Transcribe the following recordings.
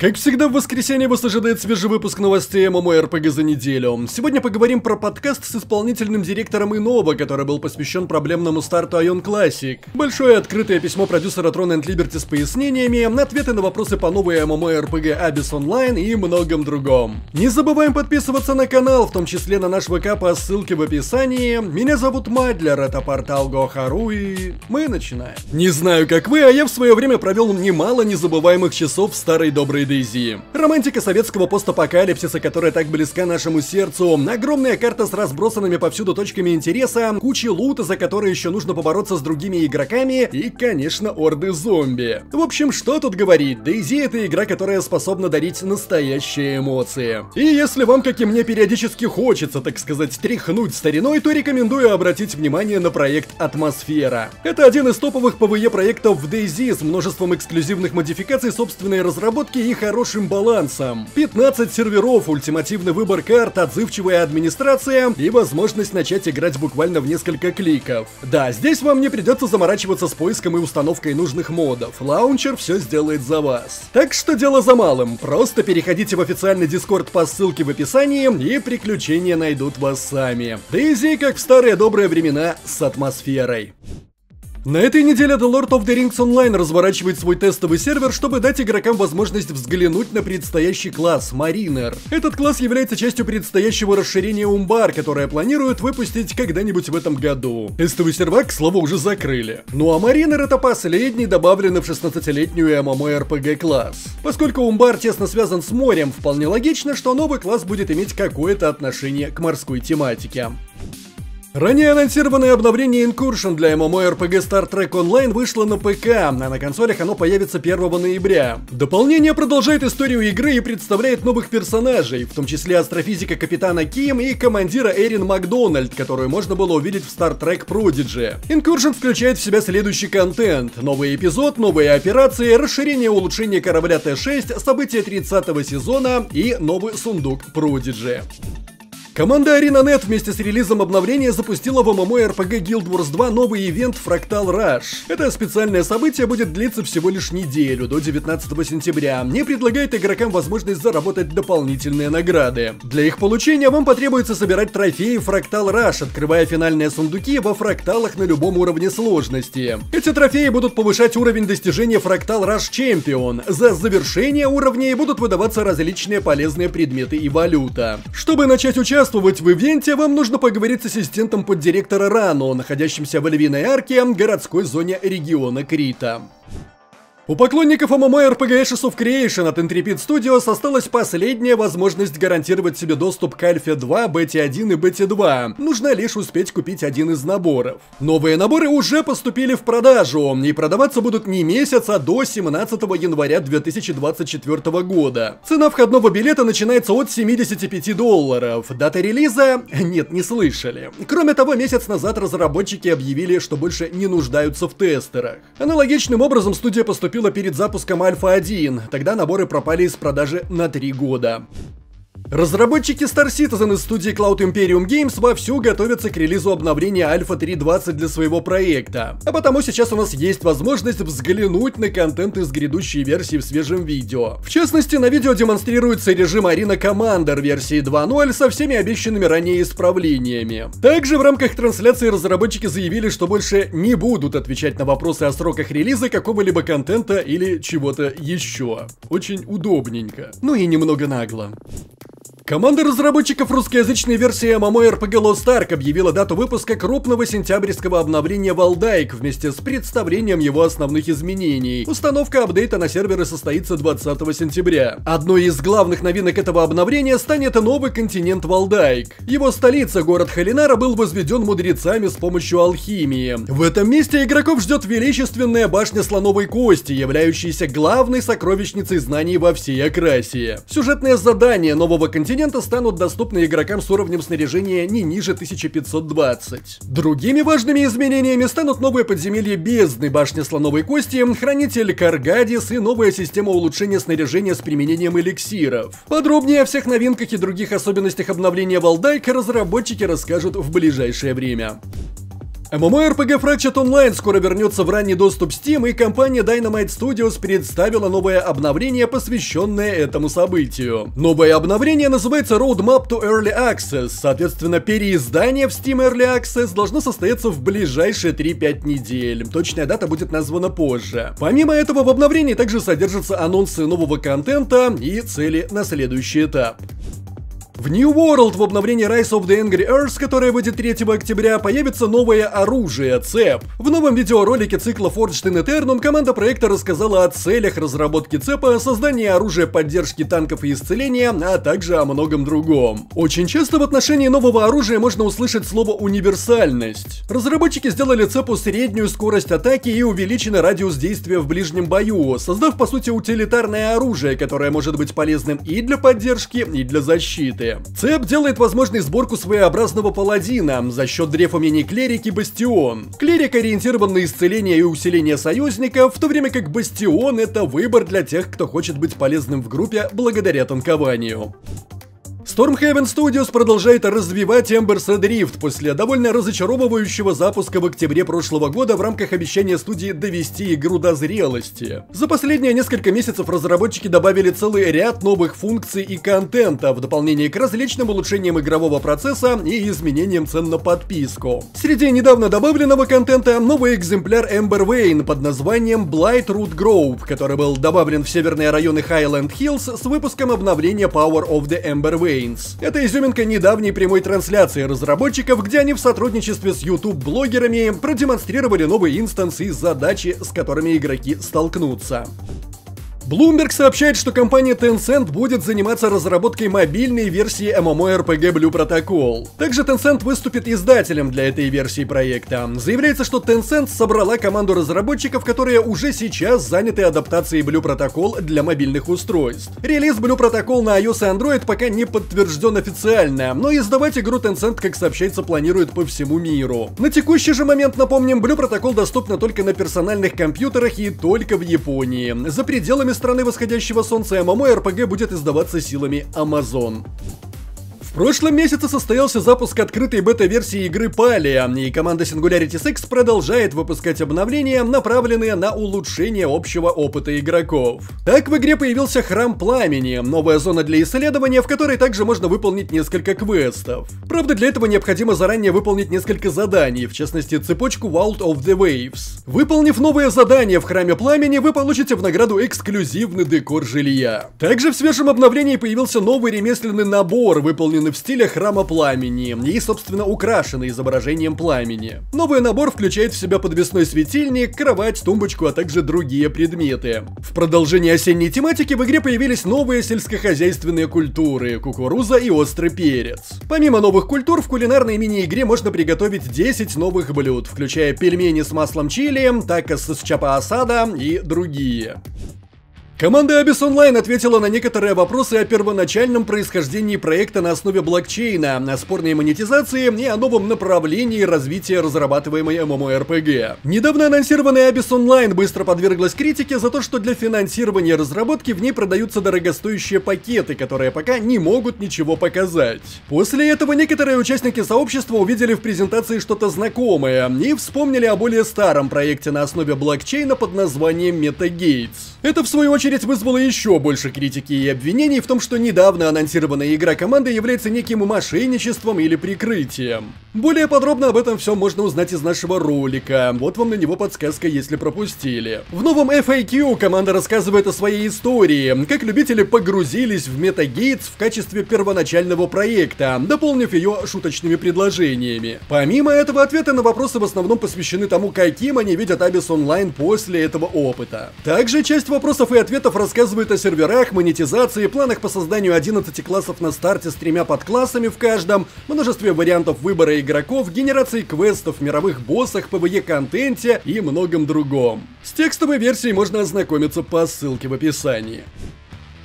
Как всегда, в воскресенье вас ожидает свежий выпуск новостей MMORPG за неделю. Сегодня поговорим про подкаст с исполнительным директором Инова, который был посвящен проблемному старту Aion Classic. Большое открытое письмо продюсера Throne and Liberty с пояснениями, ответы на вопросы по новой MMORPG Abyss Online и многом другом. Не забываем подписываться на канал, в том числе на наш ВК по ссылке в описании. Меня зовут Мадлер, это портал Гохару, и мы начинаем. Не знаю как вы, а я в свое время провел немало незабываемых часов в старой доброй Дейзи. Романтика советского постапокалипсиса, которая так близка нашему сердцу, огромная карта с разбросанными повсюду точками интереса, куча лута, за которые еще нужно побороться с другими игроками и, конечно, орды зомби. В общем, что тут говорить, Дейзи — это игра, которая способна дарить настоящие эмоции. И если вам, как и мне, периодически хочется, так сказать, тряхнуть стариной, то рекомендую обратить внимание на проект Атмосфера. Это один из топовых ПВЕ проектов в Дейзи с множеством эксклюзивных модификаций собственной разработки и хорошим балансом. 15 серверов, ультимативный выбор карт, отзывчивая администрация и возможность начать играть буквально в несколько кликов. Да, здесь вам не придется заморачиваться с поиском и установкой нужных модов. Лаунчер все сделает за вас. Так что дело за малым. Просто переходите в официальный Discord по ссылке в описании, и приключения найдут вас сами. Дейзи, как в старые добрые времена, с атмосферой. На этой неделе The Lord of the Rings Online разворачивает свой тестовый сервер, чтобы дать игрокам возможность взглянуть на предстоящий класс Маринер. Этот класс является частью предстоящего расширения Умбар, которое планируют выпустить когда-нибудь в этом году. Тестовый сервак, к слову, уже закрыли. Ну а Маринер — это последний добавленный в 16-летнюю MMORPG класс. Поскольку Умбар тесно связан с морем, вполне логично, что новый класс будет иметь какое-то отношение к морской тематике. Ранее анонсированное обновление Incursion для MMORPG Star Trek Online вышло на ПК, а на консолях оно появится 1 ноября. Дополнение продолжает историю игры и представляет новых персонажей, в том числе астрофизика капитана Ким и командира Эрин Макдональд, которую можно было увидеть в Star Trek Prodigy. Incursion включает в себя следующий контент: новый эпизод, новые операции, расширение улучшения корабля Т-6, события 30-го сезона и новый сундук Prodigy. Команда ArenaNet вместе с релизом обновления запустила в MMORPG Guild Wars 2 новый ивент Fractal Rush. Это специальное событие будет длиться всего лишь неделю, до 19 сентября, и предлагает игрокам возможность заработать дополнительные награды. Для их получения вам потребуется собирать трофеи Fractal Rush, открывая финальные сундуки во фракталах на любом уровне сложности. Эти трофеи будут повышать уровень достижения Fractal Rush Champion. За завершение уровней будут выдаваться различные полезные предметы и валюта. Чтобы начать участвовать в ивенте, вам нужно поговорить с ассистентом поддиректора Рану, находящимся в Львиной Арке, городской зоне региона Крита. У поклонников MMORPG Ashes of Creation от Intrepid Studios осталась последняя возможность гарантировать себе доступ к Альфе 2, Бете 1 и Бете 2. Нужно лишь успеть купить один из наборов. Новые наборы уже поступили в продажу, и продаваться будут не месяц, а до 17 января 2024 года. Цена входного билета начинается от $75. Дата релиза? Нет, не слышали. Кроме того, месяц назад разработчики объявили, что больше не нуждаются в тестерах. Аналогичным образом студия поступила перед запуском Альфа-1, тогда наборы пропали из продажи на 3 года. Разработчики Star Citizen из студии Cloud Imperium Games вовсю готовятся к релизу обновления Alpha 3.20 для своего проекта. А потому сейчас у нас есть возможность взглянуть на контент из грядущей версии в свежем видео. В частности, на видео демонстрируется режим Arena Commander версии 2.0 со всеми обещанными ранее исправлениями. Также в рамках трансляции разработчики заявили, что больше не будут отвечать на вопросы о сроках релиза какого-либо контента или чего-то еще. Очень удобненько. Ну и немного нагло. Команда разработчиков русскоязычной версии MMORPG Lost Ark объявила дату выпуска крупного сентябрьского обновления Валдайк вместе с представлением его основных изменений. Установка апдейта на серверы состоится 20 сентября. Одной из главных новинок этого обновления станет новый континент Валдайк. Его столица, город Халинара, был возведен мудрецами с помощью алхимии. В этом месте игроков ждет величественная башня слоновой кости, являющаяся главной сокровищницей знаний во всей Акрасии. Сюжетное задание нового континента станут доступны игрокам с уровнем снаряжения не ниже 1520. Другими важными изменениями станут новые подземелья бездны, башня слоновой кости, хранитель Каргадис и новая система улучшения снаряжения с применением эликсиров. Подробнее о всех новинках и других особенностях обновления Валдайка разработчики расскажут в ближайшее время. MMORPG Fractured Online скоро вернется в ранний доступ Steam, и компания Dynamite Studios представила новое обновление, посвященное этому событию. Новое обновление называется Roadmap to Early Access, соответственно, переиздание в Steam Early Access должно состояться в ближайшие 3-5 недель, точная дата будет названа позже. Помимо этого, в обновлении также содержатся анонсы нового контента и цели на следующий этап. В New World в обновлении Rise of the Angry Earth, которое выйдет 3 октября, появится новое оружие — цеп. В новом видеоролике цикла Forged in Eternum команда проекта рассказала о целях разработки цепа, создании оружия поддержки танков и исцеления, а также о многом другом. Очень часто в отношении нового оружия можно услышать слово «универсальность». Разработчики сделали цепу среднюю скорость атаки и увеличенный радиус действия в ближнем бою, создав, по сути, утилитарное оружие, которое может быть полезным и для поддержки, и для защиты. Цеп делает возможной сборку своеобразного паладина за счет дрефа мини-клерик и бастион. Клерик ориентирован на исцеление и усиление союзников, в то время как бастион — это выбор для тех, кто хочет быть полезным в группе благодаря танкованию. Stormhaven Studios продолжает развивать Embers Adrift после довольно разочаровывающего запуска в октябре прошлого года в рамках обещания студии довести игру до зрелости. За последние несколько месяцев разработчики добавили целый ряд новых функций и контента, в дополнение к различным улучшениям игрового процесса и изменениям цен на подписку. Среди недавно добавленного контента новый экземпляр Ember Vane под названием Blight Root Grove, который был добавлен в северные районы Highland Hills с выпуском обновления Power of the Ember Vane. Это изюминка недавней прямой трансляции разработчиков, где они в сотрудничестве с YouTube-блогерами продемонстрировали новые инстансы и задачи, с которыми игроки столкнутся. Bloomberg сообщает, что компания Tencent будет заниматься разработкой мобильной версии MMORPG Blue Protocol. Также Tencent выступит издателем для этой версии проекта. Заявляется, что Tencent собрала команду разработчиков, которые уже сейчас заняты адаптацией Blue Protocol для мобильных устройств. Релиз Blue Protocol на iOS и Android пока не подтвержден официально, но издавать игру Tencent, как сообщается, планирует по всему миру. На текущий же момент, напомним, Blue Protocol доступна только на персональных компьютерах и только в Японии. За пределами страны восходящего солнца MMORPG будет издаваться силами Amazon. В прошлом месяце состоялся запуск открытой бета-версии игры Palia, и команда Singularity 6 продолжает выпускать обновления, направленные на улучшение общего опыта игроков. Так в игре появился Храм Пламени, новая зона для исследования, в которой также можно выполнить несколько квестов. Правда, для этого необходимо заранее выполнить несколько заданий, в частности цепочку Vault of the Waves. Выполнив новое задание в Храме Пламени, вы получите в награду эксклюзивный декор жилья. Также в свежем обновлении появился новый ремесленный набор, выполненный в стиле Храма Пламени и, собственно, украшены изображением пламени. Новый набор включает в себя подвесной светильник, кровать, тумбочку, а также другие предметы. В продолжении осенней тематики в игре появились новые сельскохозяйственные культуры – кукуруза и острый перец. Помимо новых культур, в кулинарной мини-игре можно приготовить 10 новых блюд, включая пельмени с маслом чили, такос с чапа-асада и другие. Команда Abyss Online ответила на некоторые вопросы о первоначальном происхождении проекта на основе блокчейна, о спорной монетизации и о новом направлении развития разрабатываемой MMORPG. Недавно анонсированная Abyss Online быстро подверглась критике за то, что для финансирования разработки в ней продаются дорогостоящие пакеты, которые пока не могут ничего показать. После этого некоторые участники сообщества увидели в презентации что-то знакомое и вспомнили о более старом проекте на основе блокчейна под названием MetaGates. Это, в свою очередь, вызвало еще больше критики и обвинений в том, что недавно анонсированная игра команды является неким мошенничеством или прикрытием. Более подробно об этом все можно узнать из нашего ролика, вот вам на него подсказка, если пропустили. В новом FAQ команда рассказывает о своей истории, как любители погрузились в MetaGates в качестве первоначального проекта, дополнив ее шуточными предложениями. Помимо этого, ответы на вопросы в основном посвящены тому, каким они видят Abyss Online после этого опыта. Также часть вопросов и ответов рассказывает о серверах, монетизации, планах по созданию 11 классов на старте с 3 подклассами в каждом, множестве вариантов выбора игроков, генерации квестов, мировых боссах, PvE-контенте и многом другом. С текстовой версией можно ознакомиться по ссылке в описании.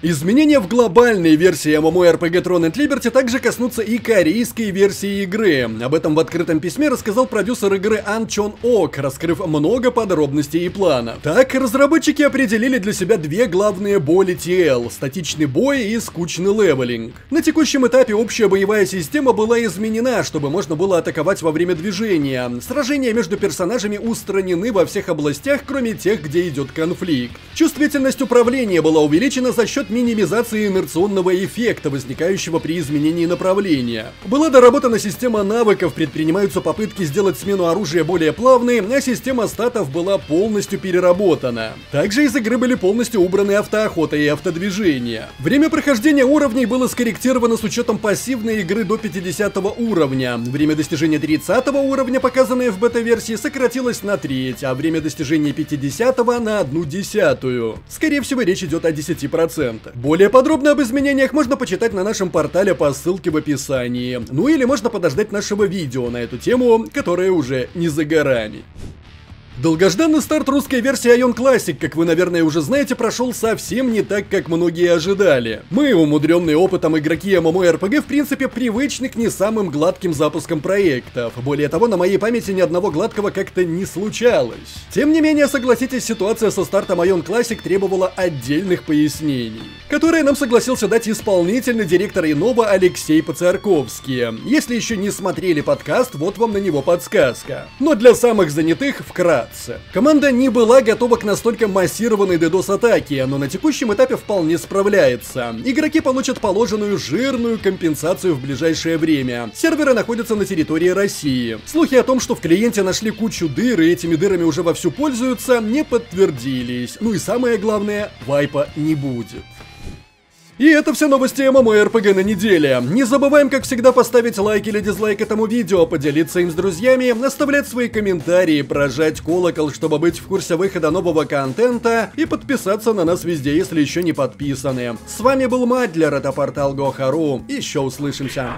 Изменения в глобальной версии MMORPG Throne and Liberty также коснутся и корейской версии игры. Об этом в открытом письме рассказал продюсер игры Ан Чон Ок, раскрыв много подробностей и плана. Так, разработчики определили для себя две главные боли TL – статичный бой и скучный левелинг. На текущем этапе общая боевая система была изменена, чтобы можно было атаковать во время движения. Сражения между персонажами устранены во всех областях, кроме тех, где идет конфликт. Чувствительность управления была увеличена за счет минимизации инерционного эффекта, возникающего при изменении направления. Была доработана система навыков, предпринимаются попытки сделать смену оружия более плавной, а система статов была полностью переработана. Также из игры были полностью убраны автоохота и автодвижение. Время прохождения уровней было скорректировано с учетом пассивной игры до 50 уровня. Время достижения 30 уровня, показанное в бета-версии, сократилось на треть, а время достижения 50 на 1/10. Скорее всего, речь идет о 10%. Более подробно об изменениях можно почитать на нашем портале по ссылке в описании. Ну или можно подождать нашего видео на эту тему, которое уже не за горами. Долгожданный старт русской версии Aion Classic, как вы, наверное, уже знаете, прошел совсем не так, как многие ожидали. Мы, умудренные опытом игроки MMORPG, в принципе, привычны к не самым гладким запускам проектов. Более того, на моей памяти ни одного гладкого как-то не случалось. Тем не менее, согласитесь, ситуация со стартом Aion Classic требовала отдельных пояснений, которые нам согласился дать исполнительный директор Инова Алексей Поцарковский. Если еще не смотрели подкаст, вот вам на него подсказка. Но для самых занятых, вкратце. Команда не была готова к настолько массированной DDoS-атаке, но на текущем этапе вполне справляется. Игроки получат положенную жирную компенсацию в ближайшее время. Серверы находятся на территории России. Слухи о том, что в клиенте нашли кучу дыр, и этими дырами уже вовсю пользуются, не подтвердились. Ну и самое главное, вайпа не будет. И это все новости MMORPG на неделе. Не забываем, как всегда, поставить лайк или дизлайк этому видео, поделиться им с друзьями, оставлять свои комментарии, прожать колокол, чтобы быть в курсе выхода нового контента, и подписаться на нас везде, если еще не подписаны. С вами был Мадлер, это портал Go.ru. Еще услышимся.